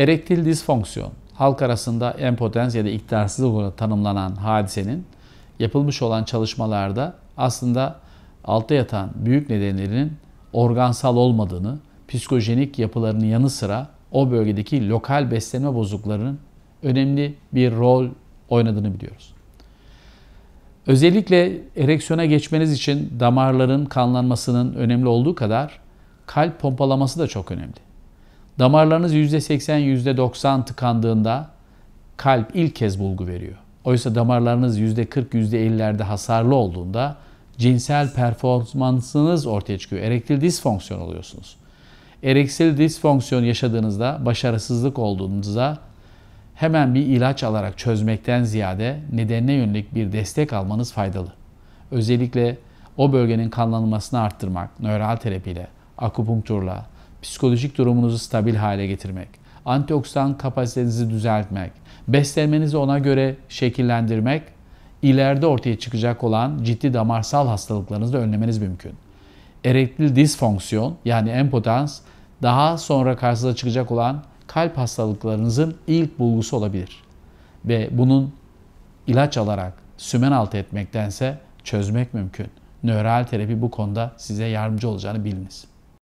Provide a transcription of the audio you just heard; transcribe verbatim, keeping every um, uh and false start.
Erektil disfonksiyon, halk arasında impotens ya da iktidarsızlık olarak tanımlanan hadisenin yapılmış olan çalışmalarda aslında altta yatan büyük nedenlerinin organsal olmadığını, psikojenik yapılarının yanı sıra o bölgedeki lokal beslenme bozukluklarının önemli bir rol oynadığını biliyoruz. Özellikle ereksiyona geçmeniz için damarların kanlanmasının önemli olduğu kadar kalp pompalaması da çok önemli. Damarlarınız yüzde seksen yüzde doksan tıkandığında kalp ilk kez bulgu veriyor. Oysa damarlarınız yüzde kırk yüzde ellilerde hasarlı olduğunda cinsel performansınız ortaya çıkıyor. Erektil disfonksiyon oluyorsunuz. Erektil disfonksiyon yaşadığınızda, başarısızlık olduğunuzda hemen bir ilaç alarak çözmekten ziyade nedenine yönelik bir destek almanız faydalı. Özellikle o bölgenin kanlanmasını arttırmak, nöral terapiyle, akupunkturla, psikolojik durumunuzu stabil hale getirmek, antioksidan kapasitenizi düzeltmek, beslenmenizi ona göre şekillendirmek, ileride ortaya çıkacak olan ciddi damarsal hastalıklarınızı da önlemeniz mümkün. Erektil disfonksiyon yani impotans daha sonra karşınıza çıkacak olan kalp hastalıklarınızın ilk bulgusu olabilir. Ve bunun ilaç alarak sümen altı etmektense çözmek mümkün. Nöral terapi bu konuda size yardımcı olacağını biliniz.